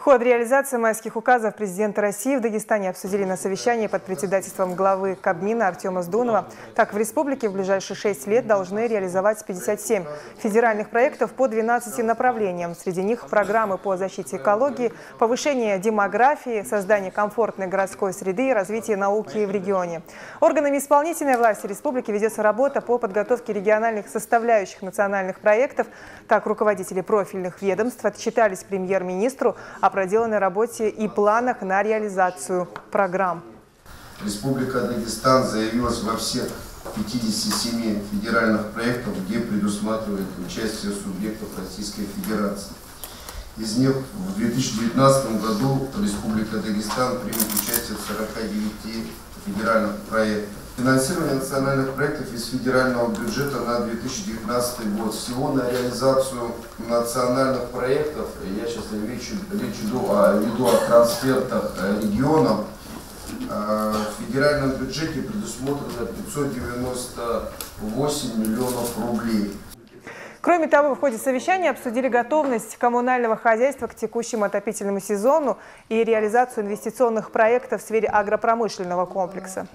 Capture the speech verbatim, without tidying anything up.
Ход реализации майских указов президента России в Дагестане обсудили на совещании под председательством главы Кабмина Артема Здунова. Так, в республике в ближайшие шесть лет должны реализовать пятьдесят семь федеральных проектов по двенадцати направлениям. Среди них программы по защите экологии, повышение демографии, создание комфортной городской среды и развитие науки в регионе. Органами исполнительной власти республики ведется работа по подготовке региональных составляющих национальных проектов. Так, руководители профильных ведомств отчитались премьер-министру о проделанной работе и планах на реализацию программ. Республика Дагестан заявилась во всех пятидесяти семи федеральных проектах, где предусматривает участие субъектов Российской Федерации. Из них в две тысячи девятнадцатом году Республика Дагестан примет участие в сорока девяти федеральных проектах. Финансирование национальных проектов из федерального бюджета на две тысячи девятнадцатый год. Всего на реализацию национальных проектов, я сейчас речь, речь иду, о, иду о трансфертах регионам, в федеральном бюджете предусмотрено пятьсот девяносто восемь миллионов рублей. Кроме того, в ходе совещания обсудили готовность коммунального хозяйства к текущему отопительному сезону и реализацию инвестиционных проектов в сфере агропромышленного комплекса.